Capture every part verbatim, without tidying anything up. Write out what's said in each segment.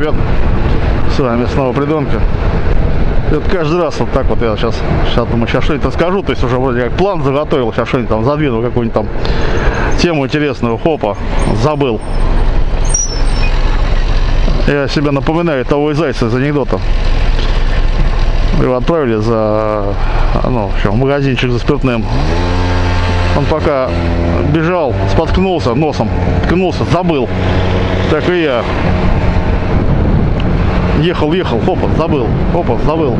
ребят, с вами снова Придонка. Это каждый раз вот так вот я сейчас, сейчас думаю, сейчас что-нибудь расскажу, то есть уже вроде как план заготовил, сейчас что-нибудь там задвинул, какую-нибудь там тему интересную, хопа, забыл. Я себе напоминаю того и зайца из анекдота. Его отправили за, ну, в общем, в магазинчик за спиртным. Он пока бежал, споткнулся носом, ткнулся, забыл. Так и я. Ехал, ехал, хопа, забыл, хопа, забыл.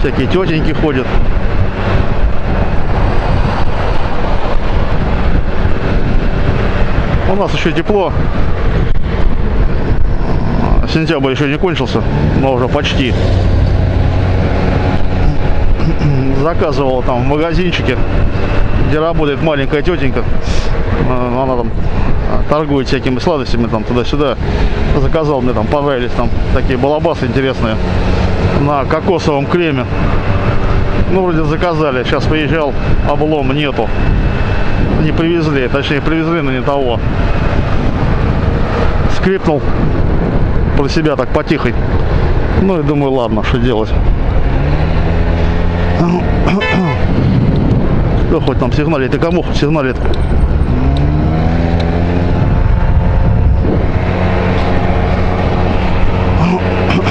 Всякие тетеньки ходят. У нас еще тепло. Сентябрь еще не кончился, но уже почти. Заказывала там в магазинчике, где работает маленькая тетенька. Она там торгует всякими сладостями там туда-сюда. Заказал, мне там понравились там такие балабасы интересные на кокосовом креме. Ну, вроде заказали. Сейчас приезжал, облом нету. Не привезли, точнее привезли, но не того. Скрипнул про себя так потихонь. Ну и думаю, ладно, что делать. Кто хоть там сигналит, и кому хоть сигналит.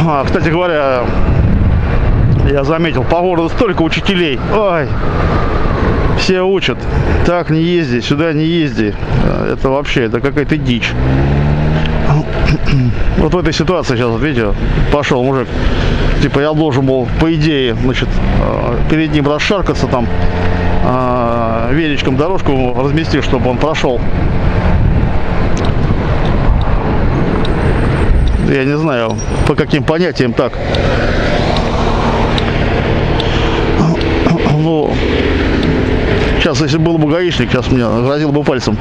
А, кстати говоря, я заметил, по городу столько учителей. Ой. Все учат, так не езди, сюда не езди, это вообще, это какая-то дичь. Вот в этой ситуации сейчас, вот видите, пошел мужик, типа я должен был, по идее, значит, перед ним расшаркаться там, величком дорожку ему разместить, чтобы он прошел. Я не знаю, по каким понятиям так. Ну... Сейчас, если был бы гаишник, сейчас меня грозил бы пальцем,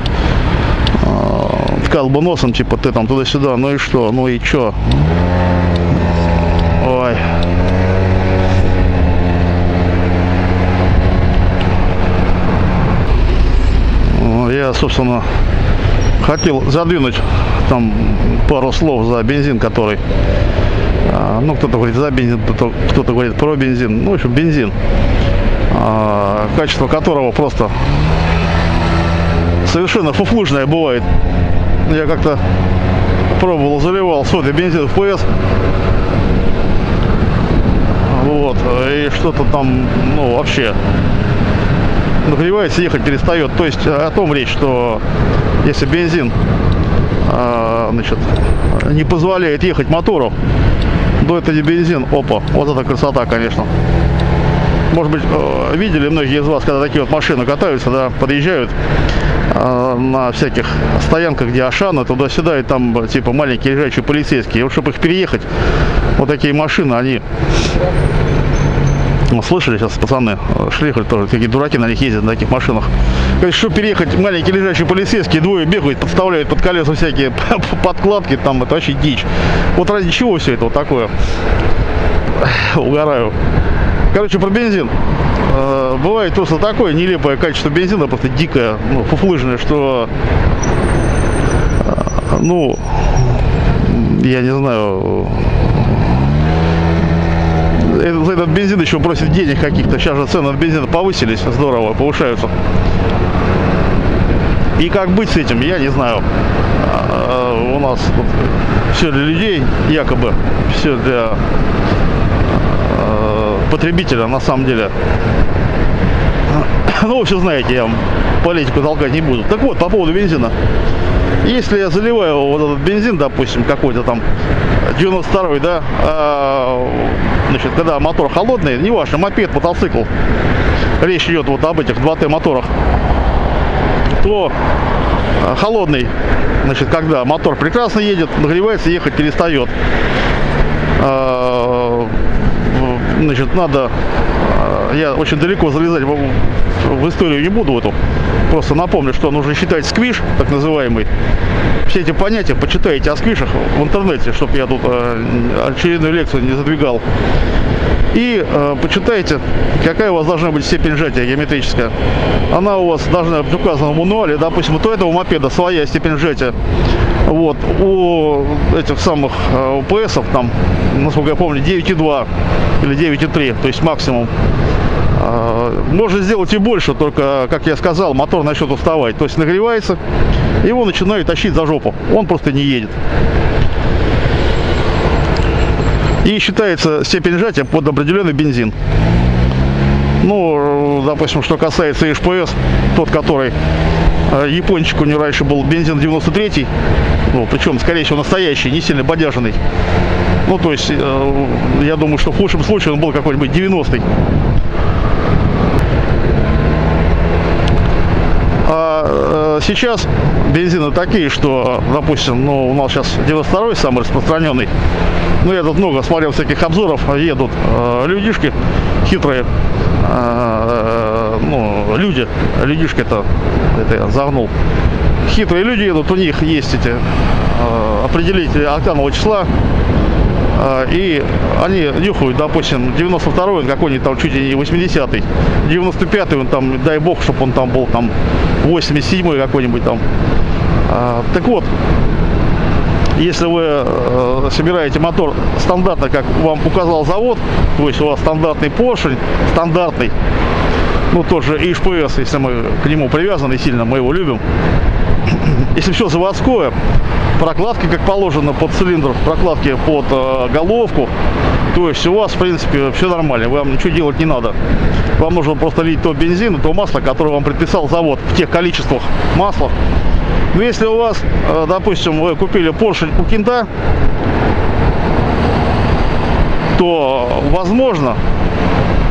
ткал бы носом, типа, ты там туда-сюда, ну и что, ну и чё? Ой. Я, собственно, хотел задвинуть там пару слов за бензин, который... Ну, кто-то говорит за бензин, кто-то говорит про бензин, ну, в общем, бензин. Качество которого просто совершенно фуфлыжное бывает. Я как-то пробовал, заливал соды бензин в ПС. Вот, и что-то там, ну, вообще нагревается, ехать перестает. То есть о том речь, что если бензин а, значит, не позволяет ехать мотору, то это не бензин. Опа, вот это красота, конечно. Может быть, видели многие из вас, когда такие вот машины катаются, да, подъезжают э, на всяких стоянках, где Ашана, туда-сюда, и там типа маленькие лежачие полицейские. И вот чтобы их переехать, вот такие машины, они... Ну, слышали сейчас, пацаны, шли хоть тоже, какие дураки на них ездят, на таких машинах. Конечно, чтобы переехать, маленькие лежачие полицейские, двое бегают, подставляют под колеса всякие подкладки, там, это вообще дичь. Вот ради чего все это вот такое? Угораю. Короче, про бензин. Бывает просто такое нелепое качество бензина, просто дикое, ну, фуфлыжное, что, ну, я не знаю, за этот бензин еще просят денег каких-то. Сейчас же цены на бензин повысились, здорово, повышаются. И как быть с этим, я не знаю. У нас тут все для людей, якобы, все для... потребителя, на самом деле. Ну, вы все знаете, я вам политику толкать не буду. Так вот, по поводу бензина. Если я заливаю вот этот бензин, допустим, какой-то там девяносто второй, да, а, значит, когда мотор холодный, неважно, мопед, мотоцикл, речь идет вот об этих два тэ моторах, то холодный, значит, когда мотор прекрасно едет, нагревается, ехать перестает. Значит, надо, я очень далеко залезать в историю не буду эту, просто напомню, что нужно считать сквиш, так называемый. Все эти понятия почитайте о сквишах в интернете, чтобы я тут очередную лекцию не задвигал. и э, почитайте, какая у вас должна быть степень сжатия геометрическая. Она у вас должна быть указана в мануале. Допустим, вот у этого мопеда своя степень сжатия. Вот, у этих самых э, ПСов там, насколько я помню, девять и два или девять и три, то есть максимум. Э, можно сделать и больше, только, как я сказал, мотор начнет уставать. То есть нагревается, его начинают тащить за жопу, он просто не едет. И считается степень сжатия под определенный бензин. Ну, допустим, что касается ИЖ ПС, тот, который япончик, у него раньше был бензин девяносто третий, ну, причем, скорее всего, настоящий, не сильно бодяженный. Ну, то есть, э, я думаю, что в худшем случае он был какой-нибудь девяностый. А э, сейчас бензины такие, что, допустим, ну, у нас сейчас девяносто второй самый распространенный. Ну, я тут много смотрел всяких обзоров, едут э, людишки хитрые. Ну, люди, людишки это, это я загнул. Хитрые люди едут, у них есть эти э, определители октанового числа, э, и они нюхают, допустим, девяносто второй, он какой-нибудь там чуть ли не восьмидесятый, девяносто пятый, он там, дай бог, чтобы он там был там восемьдесят седьмой какой-нибудь там. Э, так вот, если вы э, собираете мотор стандартно, как вам указал завод, то есть у вас стандартный поршень, стандартный, ну тот же ИЖ ПС, если мы к нему привязаны сильно, мы его любим. Если все заводское, прокладки как положено под цилиндр, прокладки под э, головку, то есть у вас в принципе все нормально, вам ничего делать не надо. Вам нужно просто лить то бензин, то масло, которое вам предписал завод в тех количествах масла. Но если у вас, допустим, вы купили поршень у Кента, то, возможно,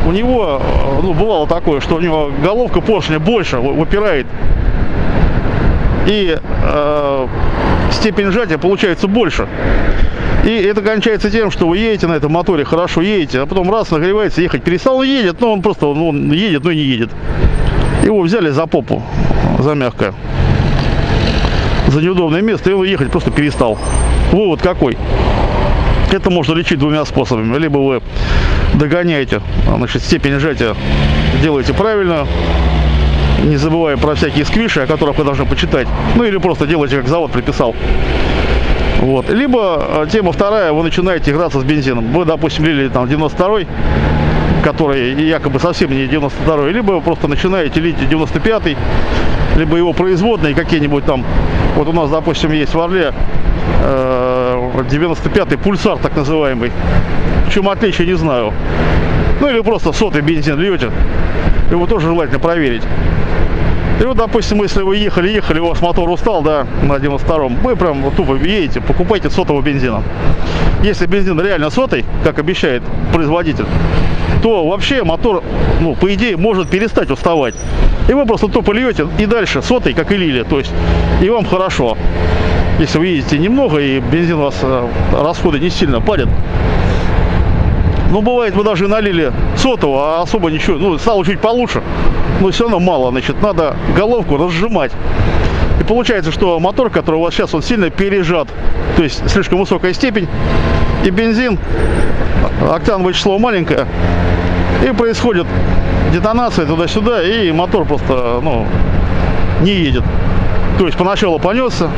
у него, ну, бывало такое, что у него головка поршня больше выпирает, и э, степень сжатия получается больше. И это кончается тем, что вы едете на этом моторе, хорошо едете, а потом раз, нагревается, ехать перестал, он едет, но он просто он едет, но не едет. Его взяли за попу, за мягкое, за неудобное место, и он ехать просто перестал. Вывод какой? Это можно лечить двумя способами. Либо вы догоняете, значит, степень сжатия делаете правильно, не забывая про всякие сквиши, о которых вы должны почитать. Ну или просто делаете, как завод приписал. Вот. Либо тема вторая, вы начинаете играться с бензином. Вы, допустим, лили там девяносто второй, который якобы совсем не девяносто второй, либо вы просто начинаете лить девяносто пятый, либо его производные какие-нибудь там. Вот у нас, допустим, есть в Орле девяносто пятый Пульсар, так называемый. В чем отличие, не знаю. Ну или просто сотый бензин льете. Его тоже желательно проверить. И вот, допустим, если вы ехали-ехали, у вас мотор устал, да, на девяносто втором, вы прям тупо едете, покупайте сотого бензина. Если бензин реально сотый, как обещает производитель, то вообще мотор, ну, по идее, может перестать уставать. И вы просто тупо льете и дальше сотый, как и лили, то есть, и вам хорошо. Если вы едете немного, и бензин у вас, расходы не сильно падят. Ну, бывает, вы даже налили сотого, а особо ничего, ну, стало чуть получше, но все равно мало, значит, надо головку разжимать. И получается, что мотор, который у вас сейчас, он сильно пережат, то есть слишком высокая степень, и бензин, октановое число маленькое, и происходит детонация туда-сюда, и мотор просто, ну, не едет. То есть поначалу понесся,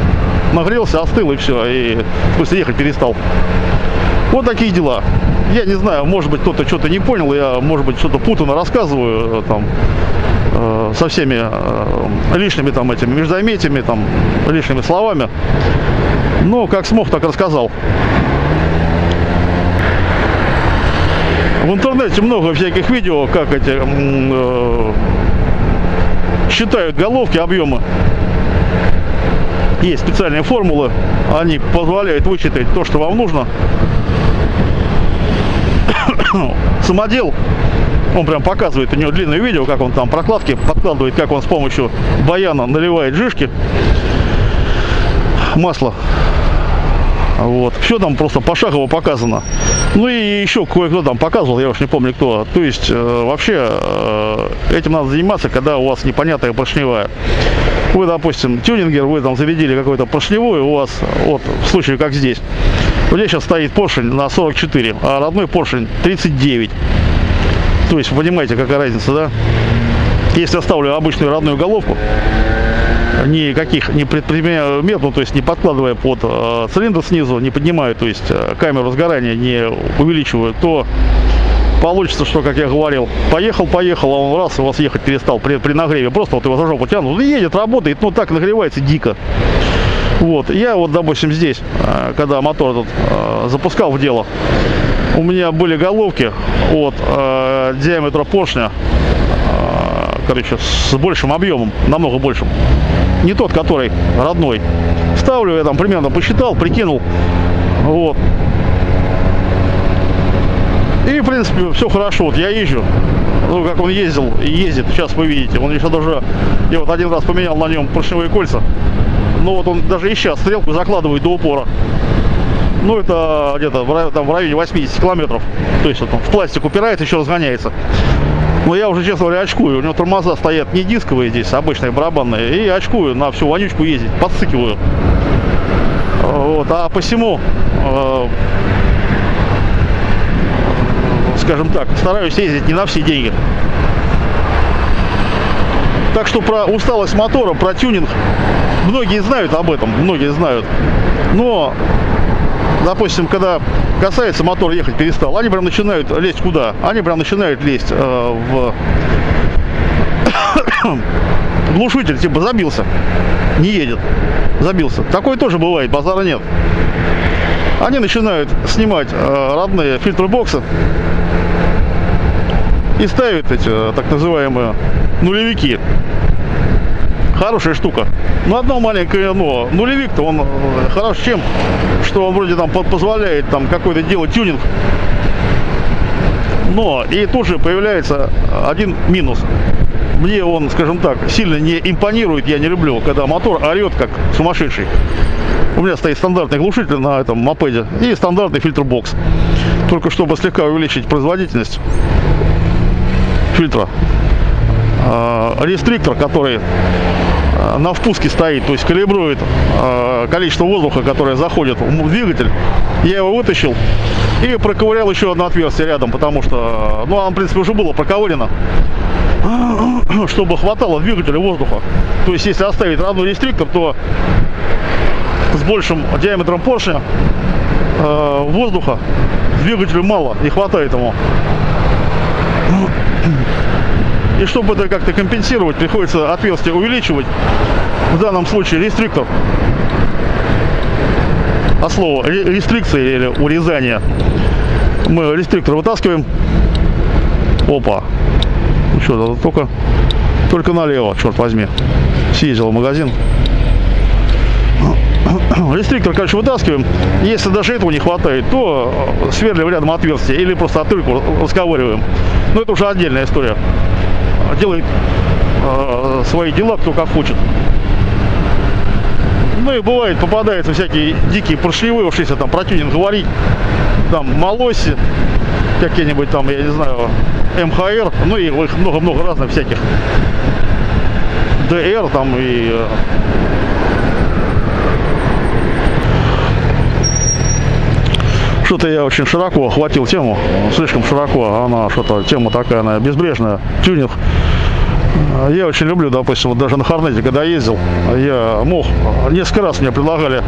нагрелся, остыл, и все, и после ехать перестал. Вот такие дела. Я не знаю, может быть, кто-то что-то не понял, я, может быть, что-то путано рассказываю там, э, со всеми э, лишними там этими междометиями, там, лишними словами. Но как смог, так рассказал. В интернете много всяких видео, как эти э, считают головки, объемы. Есть специальные формулы, они позволяют вычитать то, что вам нужно. Самодел, он прям показывает, у него длинное видео, как он там прокладки подкладывает, как он с помощью баяна наливает жижки, масло. Вот, все там просто пошагово показано. Ну и еще кое-кто там показывал, я уж не помню кто. То есть э, вообще э, этим надо заниматься, когда у вас непонятная поршневая. Вы, допустим, тюнингер, вы там заведили какой-то поршневой, у вас, вот в случае как здесь, У меня сейчас стоит поршень на сорок четыре, а родной поршень тридцать девять. То есть, вы понимаете, какая разница, да? Если оставлю обычную родную головку, никаких не предпринимаю мер, ну, то есть не подкладывая под э, цилиндр снизу, не поднимаю, то есть э, камеру сгорания не увеличиваю, то получится, что, как я говорил, поехал-поехал, а он раз, и у вас ехать перестал при, при нагреве. Просто вот его за жопу тянут, едет, работает, ну так нагревается дико. Вот, я вот, допустим, здесь, э, когда мотор этот э, запускал в дело, у меня были головки от э, диаметра поршня, э, короче, с большим объемом, намного большим. Не тот, который родной. Ставлю, я там примерно посчитал, прикинул. Вот. И, в принципе, все хорошо. Вот я езжу. Ну, как он ездил и ездит, сейчас вы видите. Он еще даже... Я вот один раз поменял на нем поршневые кольца. Ну, вот он даже и сейчас стрелку закладывает до упора. Ну, это где-то в районе восьмидесяти километров. То есть, вот он в пластик упирается, еще разгоняется. Но я уже, честно говоря, очкую. У него тормоза стоят не дисковые здесь, обычные барабанные. И очкую, на всю вонючку ездить, подсыкиваю. Вот, а посему, э, скажем так, стараюсь ездить не на все деньги. Так что про усталость мотора, про тюнинг, многие знают об этом, многие знают. Но, допустим, когда... касается мотор ехать перестал, они прям начинают лезть куда? Они прям начинают лезть э, в глушитель, типа забился, не едет, забился. Такое тоже бывает, базара нет. Они начинают снимать э, родные фильтры бокса и ставят эти э, так называемые нулевики. Хорошая штука. Но одно маленькое но. Нулевик-то он хорош чем, что он вроде там позволяет там какой-то делать тюнинг. Но и тут же появляется один минус. Мне он, скажем так, сильно не импонирует. Я не люблю, когда мотор орет как сумасшедший. У меня стоит стандартный глушитель на этом мопеде и стандартный фильтр-бокс. Только чтобы слегка увеличить производительность фильтра. Рестриктор, который на впуске стоит, то есть калибрует э, количество воздуха, которое заходит в двигатель. Я его вытащил и проковырял еще одно отверстие рядом, потому что, ну, оно, в принципе, уже было проковырено, чтобы хватало двигателя воздуха. То есть, если оставить родной рестриктор, то с большим диаметром поршня э, воздуха двигателю мало, не хватает ему. И чтобы это как-то компенсировать, приходится отверстие увеличивать. В данном случае рестриктор. А слово рестрикции или урезание. Мы рестриктор вытаскиваем. Опа. Ну что, только, только налево, черт возьми. Съездил в магазин. Рестриктор, короче, вытаскиваем. Если даже этого не хватает, то сверлим рядом отверстие или просто отвертку расковыриваем. Но это уже отдельная история. Делает э, свои дела кто как хочет. Ну и бывает, попадаются всякие дикие поршневые, уж если там про тюнинг говорить, там молоси, какие-нибудь там, я не знаю, МХР, ну и их много-много разных всяких. ДР там и... Э, что-то я очень широко охватил тему, слишком широко, она что-то, тема такая, она безбрежная, тюнинг. Я очень люблю, допустим, вот даже на Хорнете, когда ездил, я мог, несколько раз мне предлагали,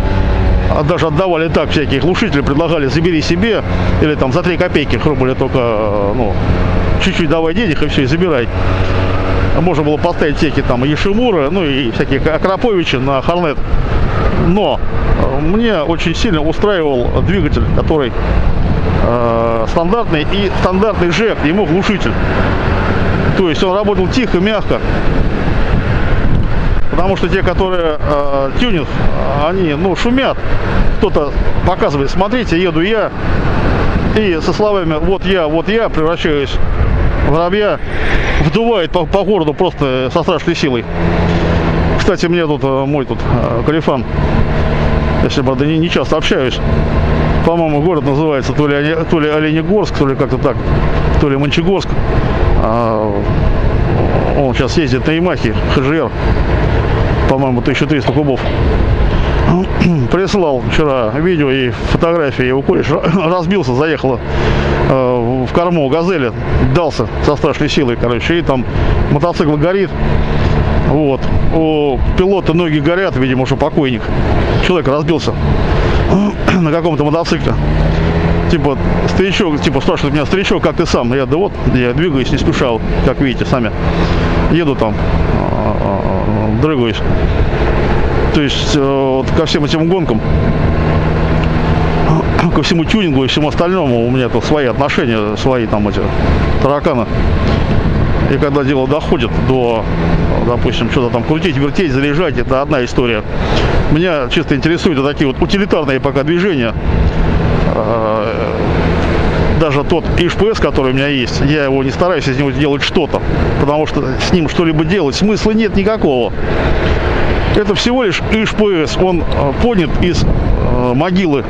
даже отдавали так всякие глушители, предлагали забери себе, или там за три копейки, грубо говоря, только, ну, чуть-чуть давай денег и все, и забирай. Можно было поставить всякие там Ешимуры, ну и всякие Акроповичи на Хорнет. Но мне очень сильно устраивал двигатель, который э, стандартный, и стандартный же к нему глушитель. То есть он работал тихо, мягко. Потому что те, которые э, тюнят, они, ну, шумят. Кто-то показывает, смотрите, еду я. И со словами «вот я, вот я» превращаюсь в воробья, вдувает по, по городу просто со страшной силой. Кстати, мне тут мой тут корефан, если бы не, не часто общаюсь, по-моему, город называется то ли, то ли Оленегорск, то ли как-то так, то ли Мончегорск. А, он сейчас ездит на Ямахе, ХЖР, по-моему, тысяча триста кубов. прислал вчера видео и фотографии, его кореш разбился, заехала э, в корму газели, дался со страшной силой, короче, и там мотоцикл горит. Вот, у пилота ноги горят, видимо, что покойник. Человек разбился на каком-то мотоцикле. Типа, старичок, типа, спрашивает меня, старичок, как ты сам? Я, да вот, я двигаюсь, не спешал, как видите, сами. Еду там, дрыгаюсь. То есть, вот, ко всем этим гонкам, ко всему тюнингу и всему остальному у меня тут свои отношения, свои там эти тараканы. И когда дело доходит до, допустим, что-то там крутить, вертеть, заряжать, это одна история. Меня чисто интересуют такие вот утилитарные пока движения. Даже тот ИЖ ПС, который у меня есть, я его не стараюсь из него делать что-то, потому что с ним что-либо делать смысла нет никакого. Это всего лишь ИЖ ПС, он поднят из могилы.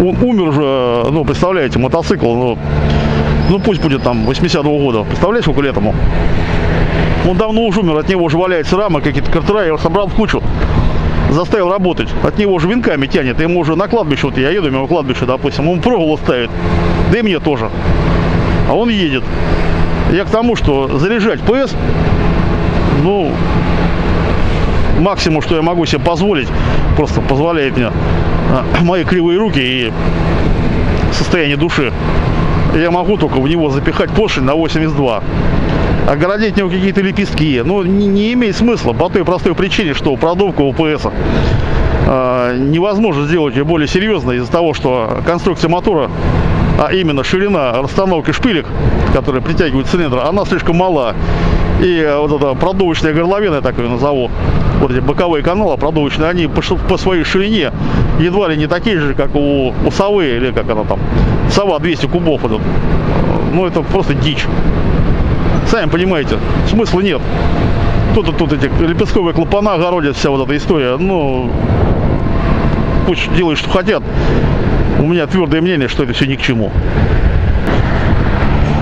Он умер уже, ну, представляете, мотоцикл, ну, ну пусть будет там восьмидесятого года, представляете, сколько лет ему? Он давно уже умер, от него уже валяется рама, какие-то картера, я его собрал в кучу, заставил работать, от него уже венками тянет, ему уже на кладбище, вот я еду, у него кладбище, допустим, он проволоку ставит, да и мне тоже, а он едет. Я к тому, что заряжать ПС, ну, максимум, что я могу себе позволить, просто позволяет мне мои кривые руки и состояние души, я могу только в него запихать поршень на восемьдесят два, огородить в него какие-то лепестки, но не, не имеет смысла по той простой причине, что продувка у ПСа э, невозможно сделать ее более серьезной из-за того, что конструкция мотора, а именно ширина расстановки шпилек, которые притягивают цилиндр, она слишком мала, и вот эта продувочная горловина, я так ее назову, вот эти боковые каналы продувочные, они по, по своей ширине едва ли не такие же, как у, у совы, или как она там, сова двести кубов этот. Ну это просто дичь, сами понимаете, смысла нет. Тут тут эти лепестковые клапана огородят, вся вот эта история, ну пусть делают что хотят, у меня твердое мнение, что это все ни к чему.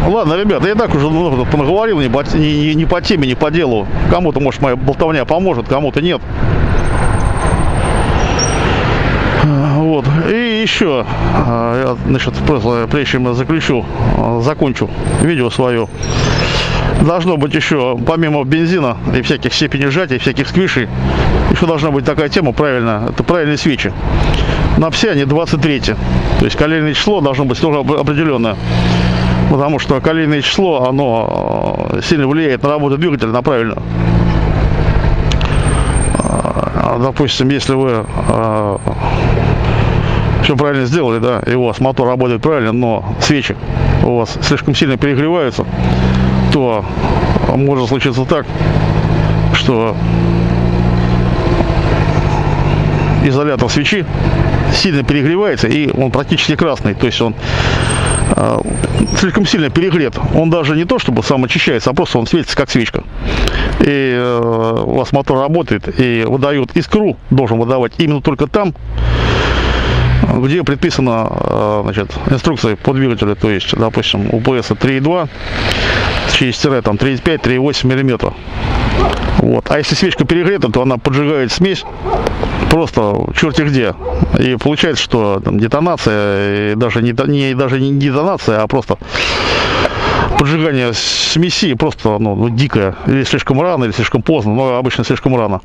Ладно, ребята, я и так уже понаговорил, не по, не, не по теме, не по делу. Кому-то, может, моя болтовня поможет, кому-то нет. Вот. И еще, я, значит, просто, прежде чем я заключу, закончу видео свое, должно быть еще, помимо бензина и всяких степеней сжатия, всяких сквишей, еще должна быть такая тема, правильно, это правильные свечи. На все они двадцать три. То есть коленное число должно быть тоже определенное. Потому что колейное число, оно сильно влияет на работу двигателя, на правильную. Допустим, если вы э, все правильно сделали, да, и у вас мотор работает правильно, но свечи у вас слишком сильно перегреваются, то может случиться так, что изолятор свечи сильно перегревается, и он практически красный, то есть он слишком сильно перегрет, он даже не то чтобы сам очищается, а просто он светится как свечка, и э, у вас мотор работает и выдает искру, должен выдавать именно только там, где предписано э, значит, инструкция по двигателю, то есть, допустим, у ПС три и два, шесть, три и пять, три и восемь миллиметра. Вот. А если свечка перегрета, то она поджигает смесь просто черти где. И получается, что там детонация, и даже не, не, даже не детонация, а просто поджигание смеси просто ну, ну, дикое. Или слишком рано, или слишком поздно, но обычно слишком рано.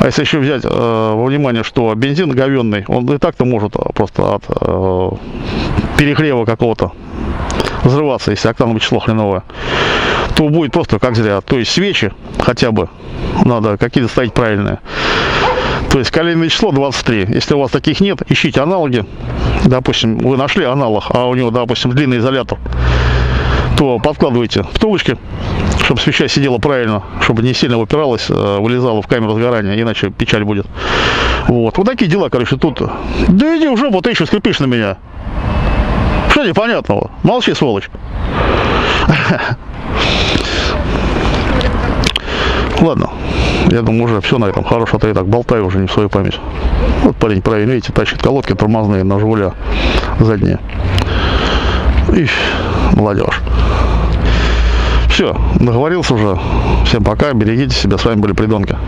А если еще взять э, во внимание, что бензин говенный, он и так-то может просто от э, перегрева какого-то взрываться, если октановое число хреновое, то будет просто как зря. То есть свечи хотя бы надо какие-то ставить правильные. То есть коленное число двадцать три. Если у вас таких нет, ищите аналоги. Допустим, вы нашли аналог, а у него, допустим, длинный изолятор, то подкладывайте втулочки, чтобы свеча сидела правильно, чтобы не сильно выпиралась, вылезала в камеру сгорания, иначе печаль будет. Вот, вот такие дела, короче, тут. Да иди в жопу, ты еще скрипишь на меня. Что непонятного? Молчи, сволочь. Ладно, я думаю, уже все на этом. Хорошо, а то я так болтаю уже не в свою память. Вот парень правильно, видите, тащит колодки тормозные на Жигуля задние. И молодежь. Все, договорился уже. Всем пока, берегите себя. С вами были Придонки.